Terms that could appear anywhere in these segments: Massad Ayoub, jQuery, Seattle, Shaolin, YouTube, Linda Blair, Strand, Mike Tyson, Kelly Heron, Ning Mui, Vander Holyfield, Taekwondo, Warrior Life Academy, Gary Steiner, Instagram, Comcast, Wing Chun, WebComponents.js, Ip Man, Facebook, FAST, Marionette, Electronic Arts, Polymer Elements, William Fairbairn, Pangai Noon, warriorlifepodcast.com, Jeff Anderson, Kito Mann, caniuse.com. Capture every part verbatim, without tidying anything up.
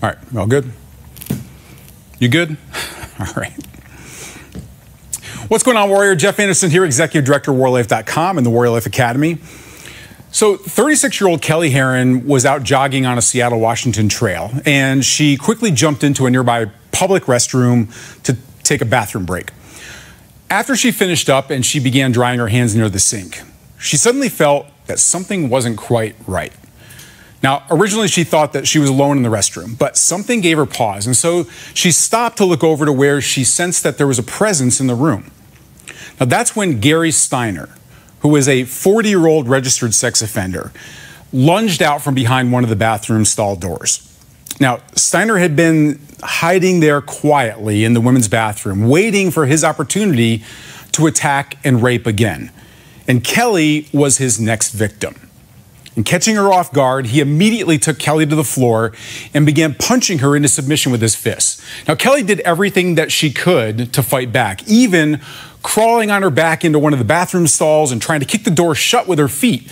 All right, all good? You good? All right. What's going on, Warrior? Jeff Anderson here, Executive Director of warrior life dot com and the Warrior Life Academy. So thirty-six-year-old Kelly Heron was out jogging on a Seattle, Washington trail, and she quickly jumped into a nearby public restroom to take a bathroom break. After she finished up and she began drying her hands near the sink, she suddenly felt that something wasn't quite right. Now, originally she thought that she was alone in the restroom, but something gave her pause, and so she stopped to look over to where she sensed that there was a presence in the room. Now, that's when Gary Steiner, who is a forty-year-old registered sex offender, lunged out from behind one of the bathroom stall doors. Now, Steiner had been hiding there quietly in the women's bathroom, waiting for his opportunity to attack and rape again. And Kelly was his next victim. And catching her off guard, he immediately took Kelly to the floor and began punching her into submission with his fists. Now, Kelly did everything that she could to fight back, even crawling on her back into one of the bathroom stalls and trying to kick the door shut with her feet.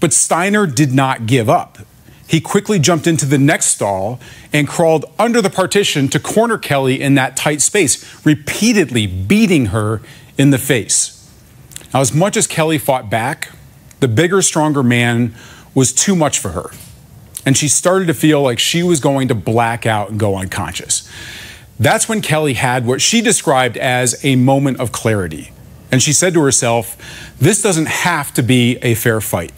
But Steiner did not give up. He quickly jumped into the next stall and crawled under the partition to corner Kelly in that tight space, repeatedly beating her in the face. Now, as much as Kelly fought back, the bigger, stronger man was too much for her, and she started to feel like she was going to black out and go unconscious. That's when Kelly had what she described as a moment of clarity, and she said to herself, "This doesn't have to be a fair fight."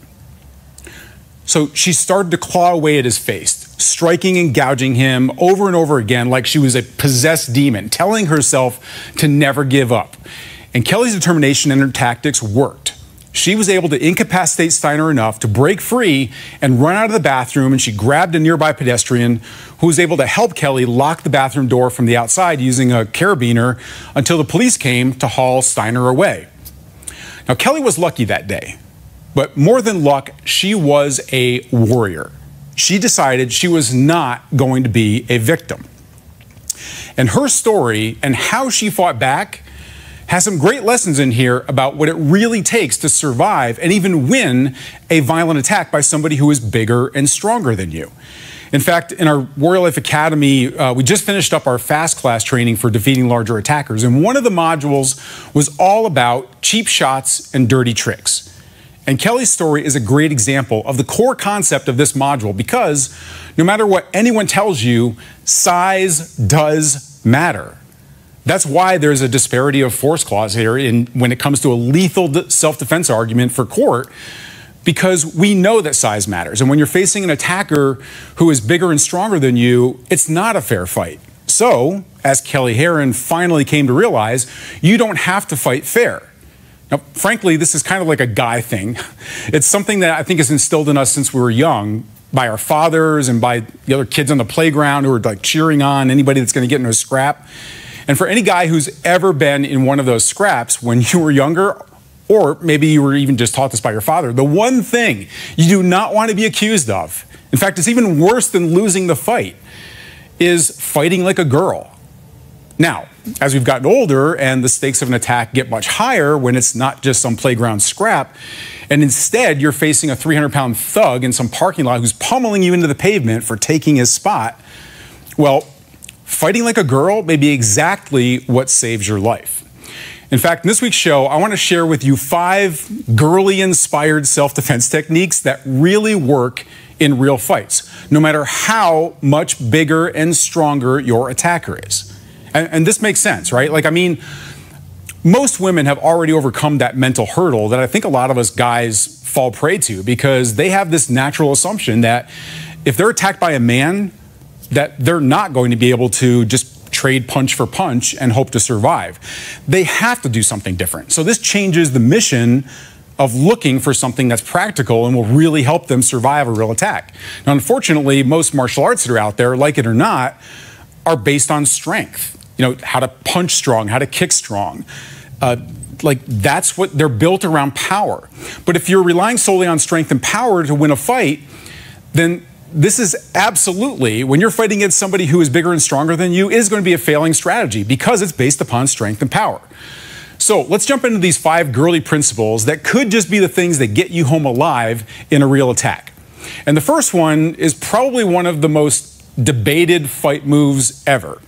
So she started to claw away at his face, striking and gouging him over and over again like she was a possessed demon, telling herself to never give up. And Kelly's determination and her tactics worked. She was able to incapacitate Steiner enough to break free and run out of the bathroom, and she grabbed a nearby pedestrian who was able to help Kelly lock the bathroom door from the outside using a carabiner until the police came to haul Steiner away. Now, Kelly was lucky that day. But more than luck, she was a warrior. She decided she was not going to be a victim. And her story and how she fought back has some great lessons in here about what it really takes to survive and even win a violent attack by somebody who is bigger and stronger than you. In fact, in our Warrior Life Academy, uh, we just finished up our FAST class training for defeating larger attackers. And one of the modules was all about cheap shots and dirty tricks. And Kelly's story is a great example of the core concept of this module, because no matter what anyone tells you, size does matter. That's why there's a disparity of force clause here in, when it comes to a lethal self-defense argument for court, because we know that size matters. And when you're facing an attacker who is bigger and stronger than you, it's not a fair fight. So, as Kelly Heron finally came to realize, you don't have to fight fair. Now, frankly, this is kind of like a guy thing. It's something that I think is instilled in us since we were young by our fathers and by the other kids on the playground who are like cheering on anybody that's going to get into a scrap. And for any guy who's ever been in one of those scraps when you were younger, or maybe you were even just taught this by your father, the one thing you do not want to be accused of, in fact, it's even worse than losing the fight, is fighting like a girl. Now, as we've gotten older and the stakes of an attack get much higher when it's not just some playground scrap, and instead you're facing a three hundred pound thug in some parking lot who's pummeling you into the pavement for taking his spot, well, fighting like a girl may be exactly what saves your life. In fact, in this week's show, I want to share with you five girly-inspired self-defense techniques that really work in real fights, no matter how much bigger and stronger your attacker is. And this makes sense, right? Like, I mean, most women have already overcome that mental hurdle that I think a lot of us guys fall prey to, because they have this natural assumption that if they're attacked by a man, that they're not going to be able to just trade punch for punch and hope to survive. They have to do something different. So this changes the mission of looking for something that's practical and will really help them survive a real attack. Now, unfortunately, most martial arts that are out there, like it or not, are based on strength. You know, how to punch strong, how to kick strong. Uh, like, that's what they're built around, power. But if you're relying solely on strength and power to win a fight, then this is absolutely, when you're fighting against somebody who is bigger and stronger than you, is going to be a failing strategy, because it's based upon strength and power. So let's jump into these five girly principles that could just be the things that get you home alive in a real attack. And the first one is probably one of the most debated fight moves ever,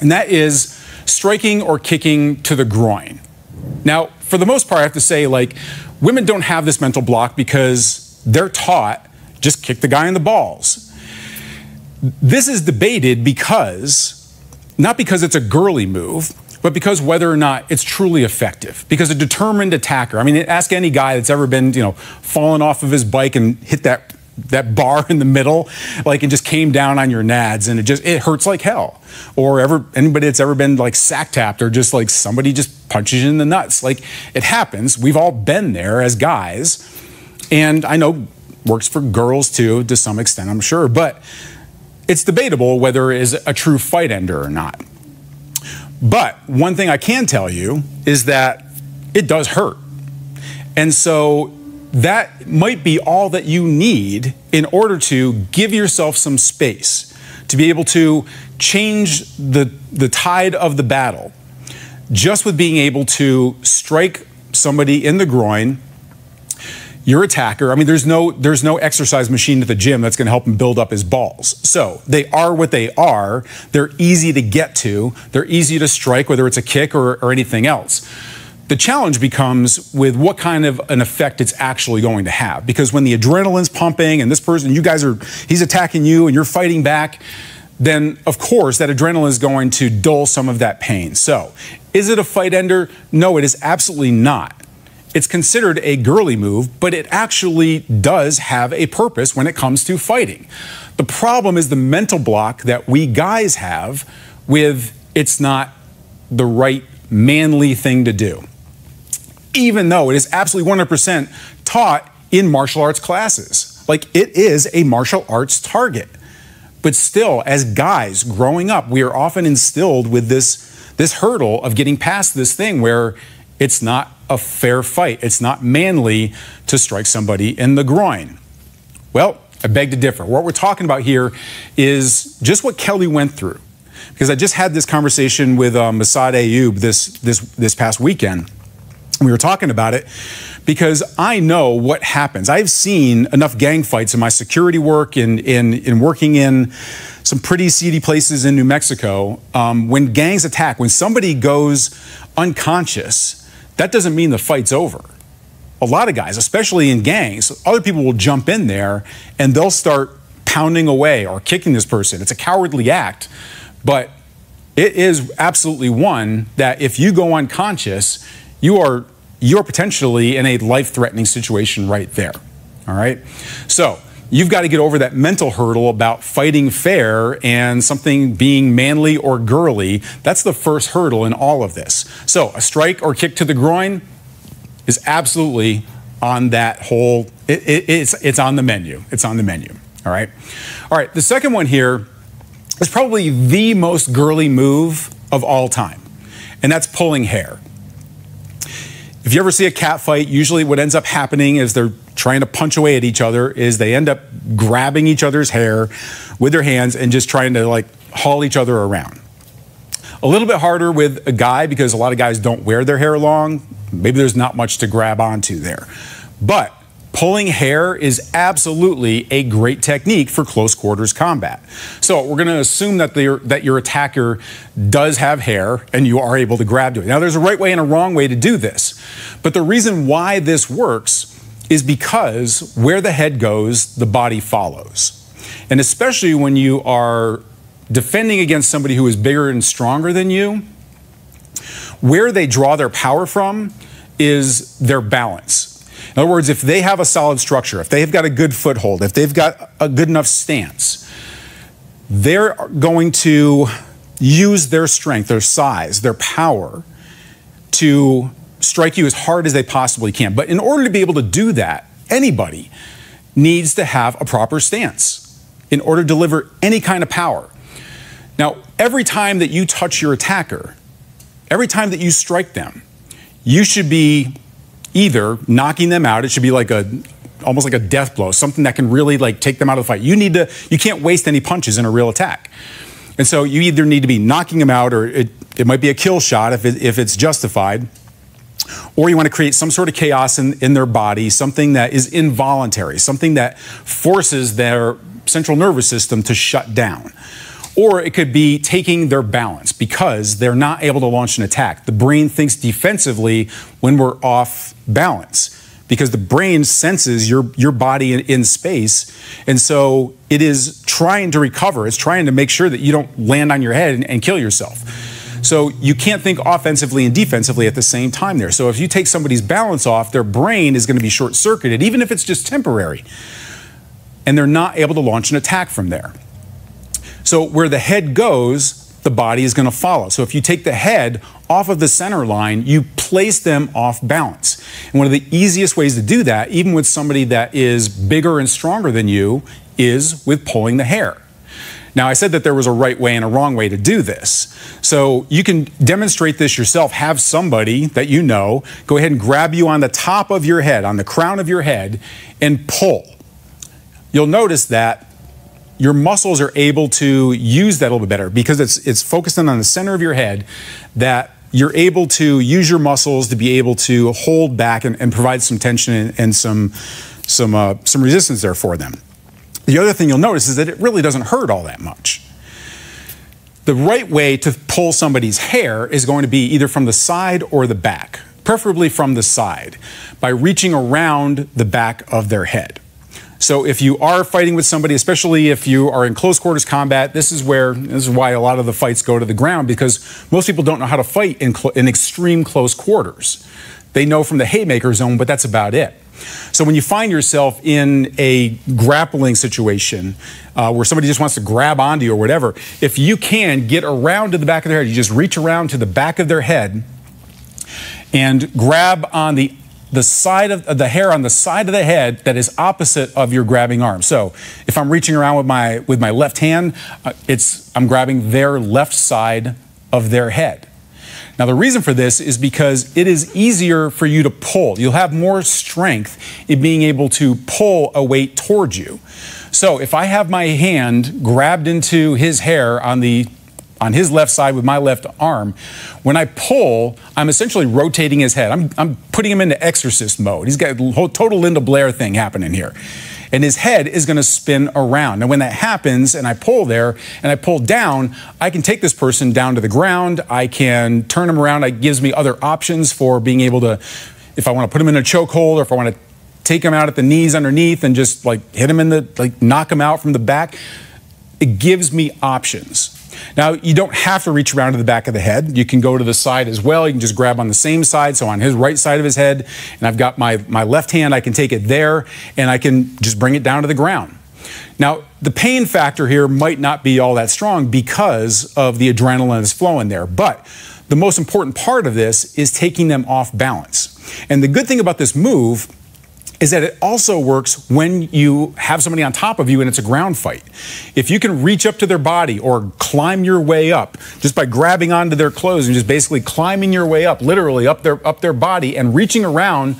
and that is striking or kicking to the groin. Now, for the most part, I have to say, like, women don't have this mental block because they're taught, just kick the guy in the balls. This is debated because, not because it's a girly move, but because whether or not it's truly effective. Because a determined attacker, I mean, ask any guy that's ever been, you know, fallen off of his bike and hit that, that bar in the middle, like, it just came down on your nads and it just, it hurts like hell. Or ever, anybody that's ever been, like, sack tapped or just, like, somebody just punches you in the nuts. Like, it happens. We've all been there as guys. And I know works for girls too, to some extent, I'm sure. But it's debatable whether it is a true fight ender or not. But one thing I can tell you is that it does hurt. And so that might be all that you need in order to give yourself some space, to be able to change the, the tide of the battle, just with being able to strike somebody in the groin, your attacker. I mean, there's no, there's no exercise machine at the gym that's going to help him build up his balls. So they are what they are. They're easy to get to. They're easy to strike, whether it's a kick or, or anything else. The challenge becomes with what kind of an effect it's actually going to have. Because when the adrenaline's pumping and this person, you guys are, he's attacking you and you're fighting back, then of course that adrenaline is going to dull some of that pain. So is it a fight ender? No, it is absolutely not. It's considered a girly move, but it actually does have a purpose when it comes to fighting. The problem is the mental block that we guys have with it's not the right manly thing to do, even though it is absolutely one hundred percent taught in martial arts classes. Like, it is a martial arts target. But still, as guys growing up, we are often instilled with this, this hurdle of getting past this thing where it's not a fair fight. It's not manly to strike somebody in the groin. Well, I beg to differ. What we're talking about here is just what Kelly went through. Because I just had this conversation with um, Massad Ayoub this, this, this past weekend. We were talking about it because I know what happens. I've seen enough gang fights in my security work and in, in, in working in some pretty seedy places in New Mexico. Um, when gangs attack, when somebody goes unconscious, that doesn't mean the fight's over. A lot of guys, especially in gangs, other people will jump in there and they'll start pounding away or kicking this person. It's a cowardly act, but it is absolutely one that if you go unconscious, you are, you're potentially in a life-threatening situation right there, all right? So you've got to get over that mental hurdle about fighting fair and something being manly or girly. That's the first hurdle in all of this. So a strike or kick to the groin is absolutely on that whole, it, it, it's, it's on the menu. It's on the menu, all right? All right, the second one here is probably the most girly move of all time, and that's pulling hair. If you ever see a cat fight, usually what ends up happening is they're trying to punch away at each other, is they end up grabbing each other's hair with their hands and just trying to, like, haul each other around. A little bit harder with a guy because a lot of guys don't wear their hair long. Maybe there's not much to grab onto there. But pulling hair is absolutely a great technique for close quarters combat. So we're going to assume that, that your attacker does have hair and you are able to grab to it. Now, there's a right way and a wrong way to do this. But the reason why this works is because where the head goes, the body follows. And especially when you are defending against somebody who is bigger and stronger than you, where they draw their power from is their balance. In other words, if they have a solid structure, if they've got a good foothold, if they've got a good enough stance, they're going to use their strength, their size, their power to strike you as hard as they possibly can. But in order to be able to do that, anybody needs to have a proper stance in order to deliver any kind of power. Now, every time that you touch your attacker, every time that you strike them, you should be either knocking them out. It should be like a, almost like a death blow, something that can really, like, take them out of the fight. You need to, you can't waste any punches in a real attack. And so you either need to be knocking them out, or it, it might be a kill shot if, it, if it's justified, or you want to create some sort of chaos in, in their body, something that is involuntary, something that forces their central nervous system to shut down. Or it could be taking their balance because they're not able to launch an attack. The brain thinks defensively when we're off balance because the brain senses your, your body in, in space. And so it is trying to recover. It's trying to make sure that you don't land on your head and, and kill yourself. So you can't think offensively and defensively at the same time there. So if you take somebody's balance off, their brain is going to be short-circuited, even if it's just temporary. And they're not able to launch an attack from there. So where the head goes, the body is going to follow. So if you take the head off of the center line, you place them off balance. And one of the easiest ways to do that, even with somebody that is bigger and stronger than you, is with pulling the hair. Now, I said that there was a right way and a wrong way to do this. So you can demonstrate this yourself. Have somebody that you know go ahead and grab you on the top of your head, on the crown of your head, and pull. You'll notice that your muscles are able to use that a little bit better because it's, it's focused in on the center of your head, that you're able to use your muscles to be able to hold back and, and provide some tension and, and some, some, uh, some resistance there for them. The other thing you'll notice is that it really doesn't hurt all that much. The right way to pull somebody's hair is going to be either from the side or the back, preferably from the side, by reaching around the back of their head. So if you are fighting with somebody, especially if you are in close quarters combat, this is where, this is why a lot of the fights go to the ground, because most people don't know how to fight in, in extreme close quarters. They know from the haymaker zone, but that's about it. So when you find yourself in a grappling situation uh, where somebody just wants to grab onto you or whatever, if you can get around to the back of their head, you just reach around to the back of their head and grab on the, the side of the hair on the side of the head that is opposite of your grabbing arm. So if I'm reaching around with my, with my left hand, uh, it's, I'm grabbing their left side of their head. Now, the reason for this is because it is easier for you to pull. You'll have more strength in being able to pull a weight towards you. So if I have my hand grabbed into his hair on, the, on his left side with my left arm, when I pull, I'm essentially rotating his head. I'm, I'm putting him into exorcist mode. He's got a whole total Linda Blair thing happening here. And his head is going to spin around. And when that happens and I pull there and I pull down, I can take this person down to the ground. I can turn him around. It gives me other options for being able to, if I want to put him in a chokehold or if I want to take him out at the knees underneath and just like hit him in the, like knock him out from the back. It gives me options. Now, you don't have to reach around to the back of the head. You can go to the side as well. You can just grab on the same side. So on his right side of his head, and I've got my, my left hand, I can take it there, and I can just bring it down to the ground. Now, the pain factor here might not be all that strong because of the adrenaline that's flowing there. But the most important part of this is taking them off balance. And the good thing about this move is that it also works when you have somebody on top of you and it's a ground fight. If you can reach up to their body or climb your way up just by grabbing onto their clothes and just basically climbing your way up, literally up their, up their body and reaching around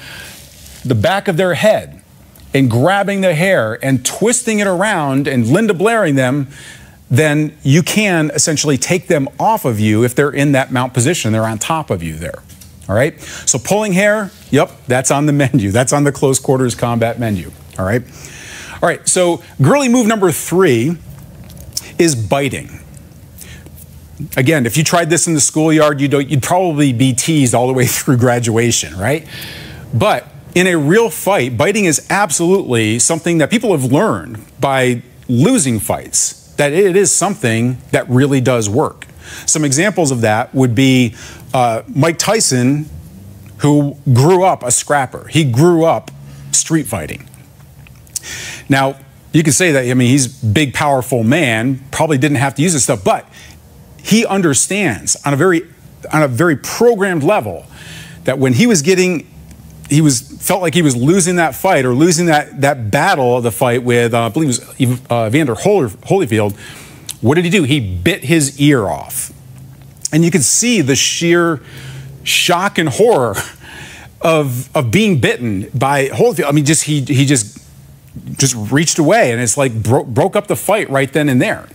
the back of their head and grabbing their hair and twisting it around and Linda Blairing them, then you can essentially take them off of you if they're in that mount position, they're on top of you there. All right, so pulling hair, yep, that's on the menu. That's on the close quarters combat menu, all right? All right, so girly move number three is biting. Again, if you tried this in the schoolyard, you don't, you'd probably be teased all the way through graduation, right? But in a real fight, biting is absolutely something that people have learned by losing fights, that it is something that really does work. Some examples of that would be uh, Mike Tyson, who grew up a scrapper. He grew up street fighting. Now, you can say that, I mean, he's a big, powerful man, probably didn't have to use this stuff, but he understands on a very, on a very programmed level that when he was getting, he was, felt like he was losing that fight or losing that, that battle of the fight with, uh, I believe it was uh, Vander Holyfield, what did he do? He bit his ear off. And you can see the sheer shock and horror of, of being bitten by Holyfield. I mean, just he, he just, just reached away and it's like bro broke up the fight right then and there.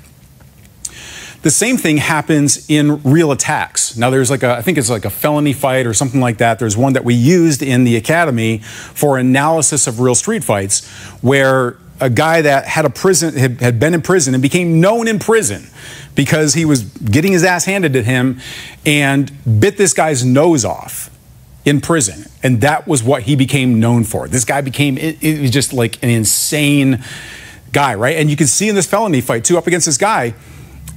The same thing happens in real attacks. Now there's like a, I think it's like a felony fight or something like that. There's one that we used in the academy for analysis of real street fights where a guy that had a prison, had, had been in prison and became known in prison because he was getting his ass handed to him and bit this guy's nose off in prison. And that was what he became known for. This guy became, it, it was just like an insane guy, right? And you can see in this felony fight too, up against this guy,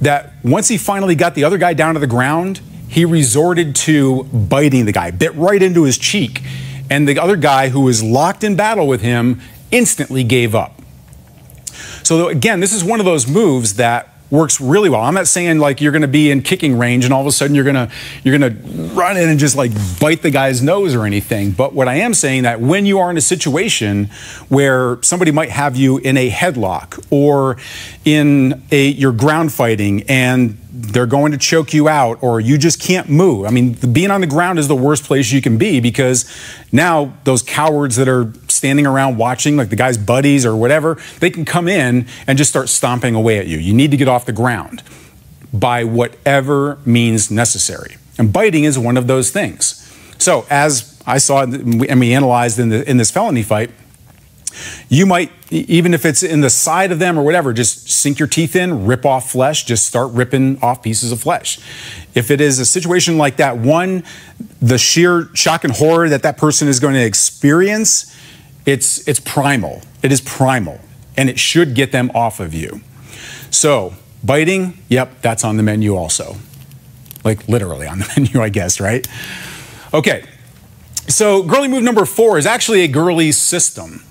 that once he finally got the other guy down to the ground, he resorted to biting the guy, bit right into his cheek. And the other guy who was locked in battle with him instantly gave up. So again, this is one of those moves that works really well. I'm not saying like you're gonna be in kicking range and all of a sudden you're gonna, you're gonna run in and just like bite the guy's nose or anything. But what I am saying that when you are in a situation where somebody might have you in a headlock or in a, you're ground fighting and they're going to choke you out or you just can't move. I mean, being on the ground is the worst place you can be because now those cowards that are standing around watching, like the guy's buddies or whatever, they can come in and just start stomping away at you. You need to get off the ground by whatever means necessary. And biting is one of those things. So as I saw and we analyzed in, the, in this felony fight, you might, even if it's in the side of them or whatever, just sink your teeth in, rip off flesh, just start ripping off pieces of flesh. If it is a situation like that, one, the sheer shock and horror that that person is going to experience, it's, it's primal. It is primal, and it should get them off of you. So biting, yep, that's on the menu also. Like literally on the menu, I guess, right? Okay, so girly move number four is actually a girly system.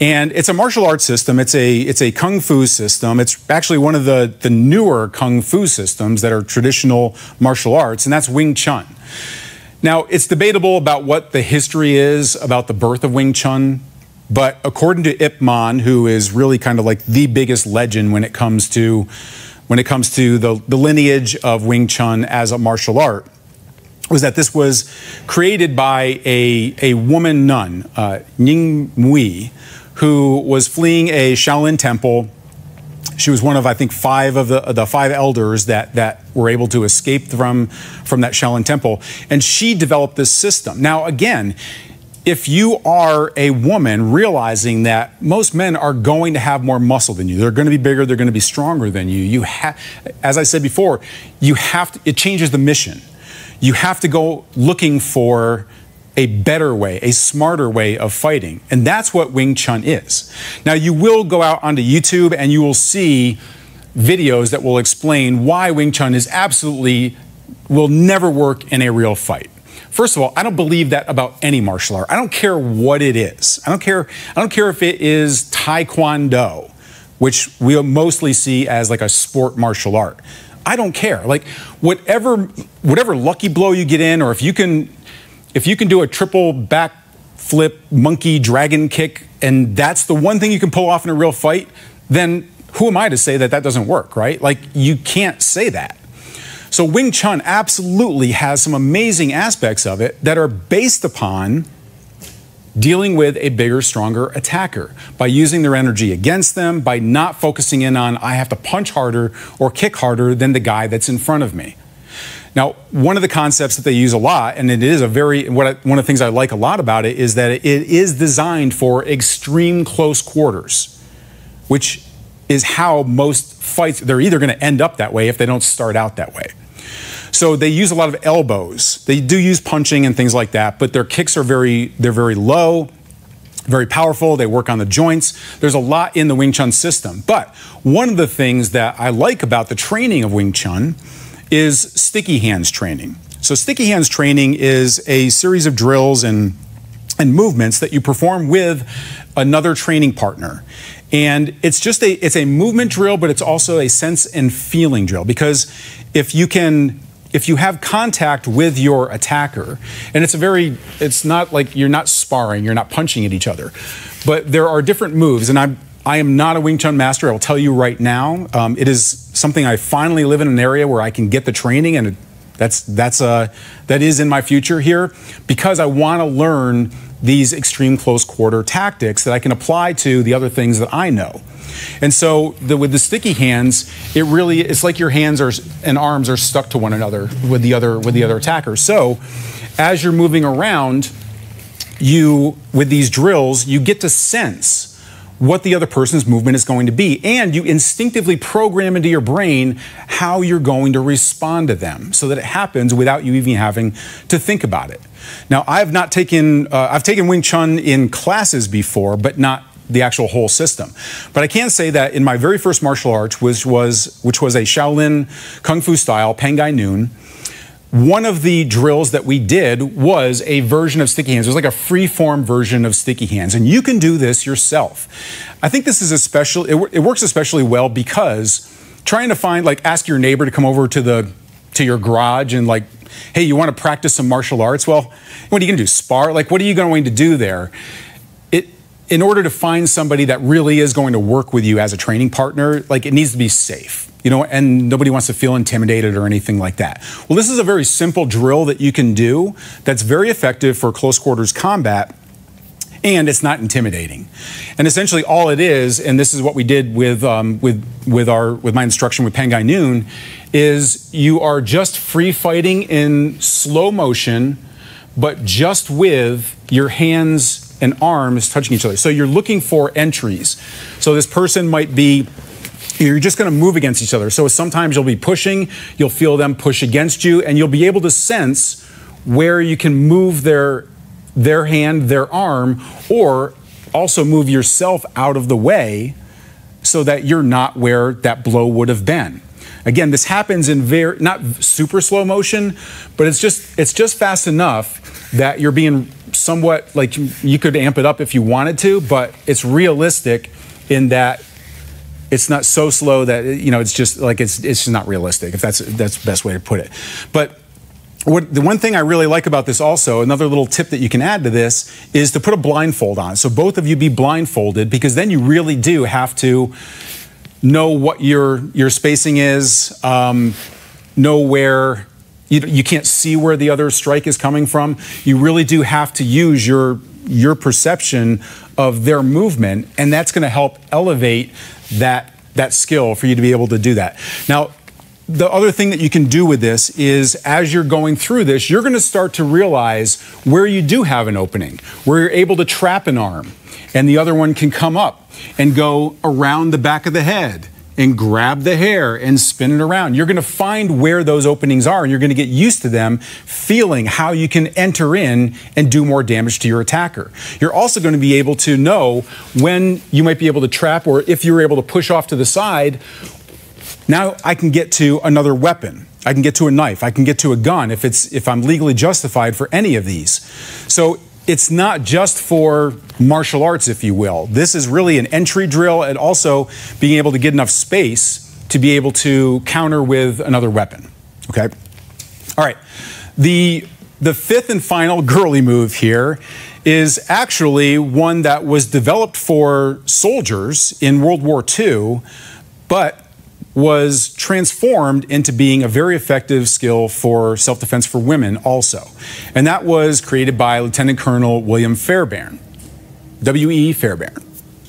And it's a martial arts system, it's a, it's a kung fu system. It's actually one of the, the newer kung fu systems that are traditional martial arts, and that's Wing Chun. Now, it's debatable about what the history is about the birth of Wing Chun, but according to Ip Man, who is really kind of like the biggest legend when it comes to, when it comes to the, the lineage of Wing Chun as a martial art, was that this was created by a, a woman nun, uh, Ning Mui, who was fleeing a Shaolin temple. She was one of, I think, five of the, the five elders that, that were able to escape from, from that Shaolin temple. And she developed this system. Now, again, if you are a woman realizing that most men are going to have more muscle than you, they're going to be bigger, they're going to be stronger than you, you have, as I said before, you have to, it changes the mission. You have to go looking for a better way, a smarter way of fighting. And that's what Wing Chun is. Now, you will go out onto YouTube and you will see videos that will explain why Wing Chun is absolutely, will never work in a real fight. First of all, I don't believe that about any martial art. I don't care what it is. I don't care, I don't care if it is Taekwondo, which we'll mostly see as like a sport martial art. I don't care. Like whatever, whatever lucky blow you get in, or if you can, if you can do a triple back flip monkey dragon kick, and that's the one thing you can pull off in a real fight, then who am I to say that that doesn't work, right? Like you can't say that. So Wing Chun absolutely has some amazing aspects of it that are based upon dealing with a bigger, stronger attacker by using their energy against them, by not focusing in on, I have to punch harder or kick harder than the guy that's in front of me. Now, one of the concepts that they use a lot, and it is a very, what I, one of the things I like a lot about it is that it is designed for extreme close quarters, which is how most fights, they're either gonna end up that way if they don't start out that way. So they use a lot of elbows. They do use punching and things like that, but their kicks are very, they're very low, very powerful. They work on the joints. There's a lot in the Wing Chun system. But one of the things that I like about the training of Wing Chun is sticky hands training. So sticky hands training is a series of drills and, and movements that you perform with another training partner. And it's just a, it's a movement drill, but it's also a sense and feeling drill, because if you can, if you have contact with your attacker, and it's a very, it's not like you're not sparring, you're not punching at each other, but there are different moves. And I'm, I am not a Wing Chun master, I will tell you right now. Um, it is something I finally live in an area where I can get the training, and it, that's, that's a, that is in my future here, because I wanna learn these extreme close quarter tactics that I can apply to the other things that I know. And so the, with the sticky hands, it really, it's like your hands are, and arms are stuck to one another with the other, with the other attacker. So as you're moving around, you, with these drills, you get to sense what the other person's movement is going to be, and you instinctively program into your brain how you're going to respond to them so that it happens without you even having to think about it. Now, I've not taken, uh, I've taken Wing Chun in classes before, but not the actual whole system. But I can say that in my very first martial arts, which was, which was a Shaolin Kung Fu style, Pangai Noon, one of the drills that we did was a version of sticky hands. It was like a free-form version of sticky hands, and you can do this yourself. I think this is especially, it, it works especially well because trying to find, like, ask your neighbor to come over to the to your garage and, like, hey, you want to practice some martial arts? Well, what are you going to do? Spar? Like, what are you going to do there? It, in order to find somebody that really is going to work with you as a training partner, like, it needs to be safe. You know, and nobody wants to feel intimidated or anything like that. Well, this is a very simple drill that you can do that's very effective for close quarters combat, and it's not intimidating. And essentially all it is, and this is what we did with, um, with, with, our, with my instruction with Pangai Noon, is you are just free fighting in slow motion, but just with your hands and arms touching each other. So you're looking for entries. So this person might be, you're just going to move against each other. So sometimes you'll be pushing, you'll feel them push against you, and you'll be able to sense where you can move their, their hand, their arm, or also move yourself out of the way so that you're not where that blow would have been. Again, this happens in very, not super slow motion, but it's just, it's just fast enough that you're being somewhat, like, you could amp it up if you wanted to, but it's realistic in that it's not so slow that, you know, it's just like, it's, it's just not realistic, if that's, that's the best way to put it. But what, the one thing I really like about this also, another little tip that you can add to this, is to put a blindfold on. So both of you be blindfolded, because then you really do have to know what your, your spacing is, um, know where, you, you can't see where the other strike is coming from. You really do have to use your, your perception of their movement, and that's going to help elevate that, that skill for you to be able to do that. Now, the other thing that you can do with this is, as you're going through this, you're going to start to realize where you do have an opening, where you're able to trap an arm, and the other one can come up and go around the back of the head and grab the hair and spin it around. You're going to find where those openings are, and you're going to get used to them, feeling how you can enter in and do more damage to your attacker. You're also going to be able to know when you might be able to trap, or if you're able to push off to the side, now I can get to another weapon. I can get to a knife. I can get to a gun if it's, if I'm legally justified for any of these. So it's not just for martial arts, if you will. This is really an entry drill, and also being able to get enough space to be able to counter with another weapon, okay? All right, the, the fifth and final girly move here is actually one that was developed for soldiers in World War Two, but was transformed into being a very effective skill for self-defense for women also. And that was created by Lieutenant Colonel William Fairbairn, W E Fairbairn,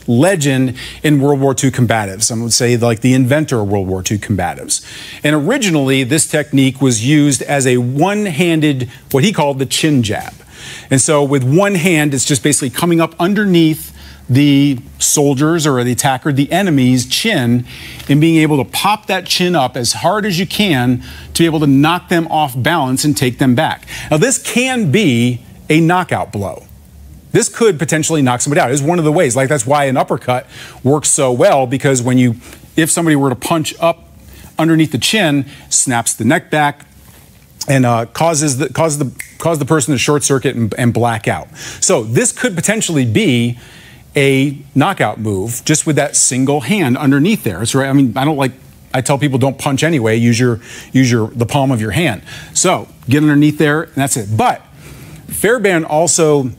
legend in World War Two combatives. Some would say, like, the inventor of World War Two combatives. And originally, this technique was used as a one-handed, what he called the chin jab. And so with one hand, it's just basically coming up underneath the soldier's or the attacker, the enemy's chin, and being able to pop that chin up as hard as you can to be able to knock them off balance and take them back. Now, this can be a knockout blow. This could potentially knock somebody out. It's one of the ways. Like, that's why an uppercut works so well, because when you, if somebody were to punch up underneath the chin, snaps the neck back, and uh, causes the cause the cause the person to short circuit and, and black out. So this could potentially be a knockout move, just with that single hand underneath there. It's right. I mean, I don't like. I tell people, don't punch anyway. Use your use your the palm of your hand. So get underneath there, and that's it. But Fairbairn also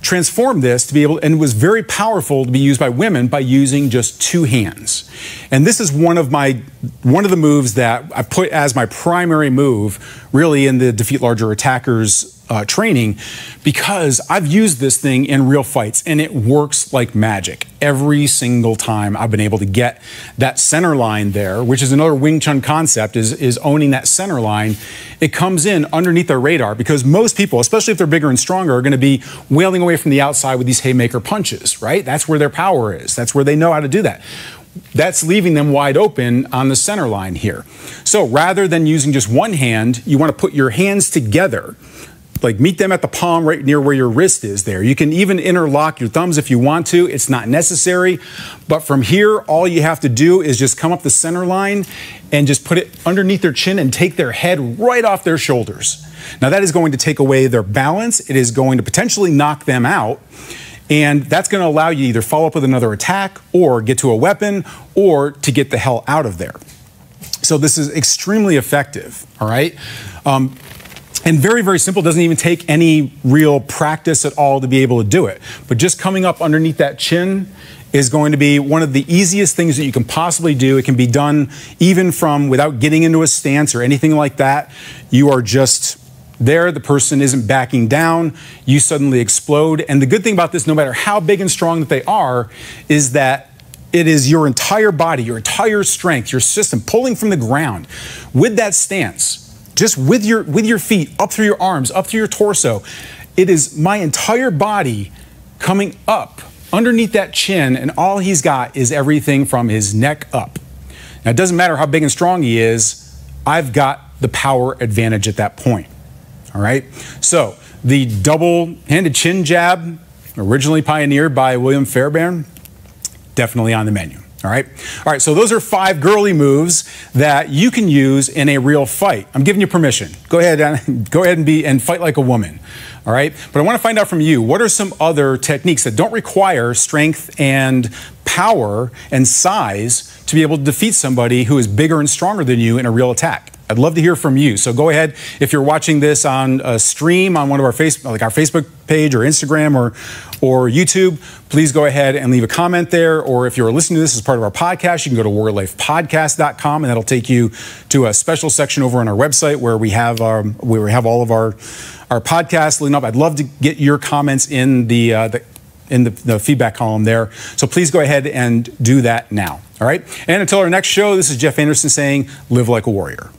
transformed this to be able, and it was very powerful to be used by women by using just two hands. And this is one of my, one of the moves that I put as my primary move, really, in the defeat larger attackers uh, training, because I've used this thing in real fights and it works like magic. Every single time I've been able to get that center line there, which is another Wing Chun concept, is, is owning that center line. It comes in underneath their radar because most people, especially if they're bigger and stronger, are gonna be wailing away from the outside with these haymaker punches, right? That's where their power is. That's where they know how to do that. That's leaving them wide open on the center line here. So rather than using just one hand, you wanna put your hands together, like meet them at the palm right near where your wrist is there. You can even interlock your thumbs if you want to. It's not necessary. But from here, all you have to do is just come up the center line and just put it underneath their chin and take their head right off their shoulders. Now that is going to take away their balance. It is going to potentially knock them out. And that's going to allow you to either follow up with another attack or get to a weapon or to get the hell out of there. So this is extremely effective, all right? Um, And very, very simple, doesn't even take any real practice at all to be able to do it. But just coming up underneath that chin is going to be one of the easiest things that you can possibly do. It can be done even from without getting into a stance or anything like that. You are just there, the person isn't backing down, you suddenly explode. And the good thing about this, no matter how big and strong that they are, is that it is your entire body, your entire strength, your system pulling from the ground with that stance. Just with your, with your feet, up through your arms, up through your torso. It is my entire body coming up underneath that chin, and all he's got is everything from his neck up. Now, it doesn't matter how big and strong he is, I've got the power advantage at that point, all right? So the double-handed chin jab, originally pioneered by William Fairbairn, definitely on the menu, all right? All right, so those are five girly moves that you can use in a real fight. I'm giving you permission. Go ahead and go ahead and be and fight like a woman. All right? But I want to find out from you, what are some other techniques that don't require strength and power and size to be able to defeat somebody who is bigger and stronger than you in a real attack? I'd love to hear from you. So go ahead, if you're watching this on a stream on one of our face like our Facebook page or Instagram or or YouTube, please go ahead and leave a comment there. Or if you're listening to this as part of our podcast, you can go to warrior life podcast dot com, and that'll take you to a special section over on our website where we have our, where we have all of our our podcasts leading up. I'd love to get your comments in the uh, the in the, the feedback column there. So please go ahead and do that now. All right. And until our next show, this is Jeff Anderson saying, live like a warrior.